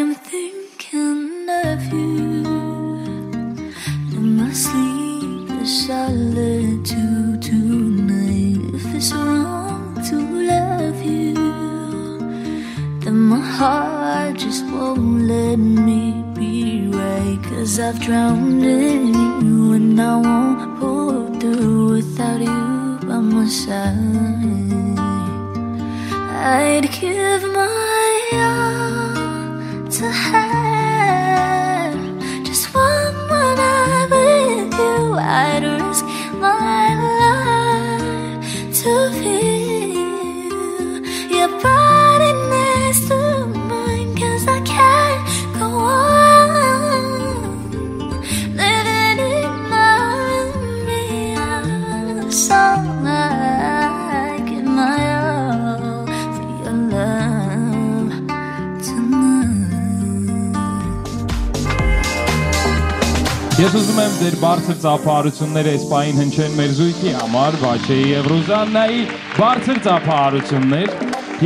am thinking of you. In my sleep, I shall let you tonight. If it's wrong to love you, then my heart just won't let me be right. 'Cause I've drowned in you, and I won't pull through without you by my side. I'd give my all to have just one more night with you. I'd risk my life to feel your body next to mine. 'Cause I can't go on living in my memory. I'm so Ես ուզում եմ ձեր բարձր ծափահարությունները այս պահին հնչեն մեր զույգի համար, Վաչեի և Ռուզաննայի բարձր ծափահարություններ,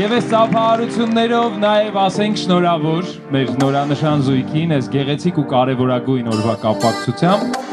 և այս ծափահարություններով նաև ասենք շնորհավոր մեր նորանշան զույգին այս գեղեցիկ ու կարևորագույն օրվա կապակցությամբ։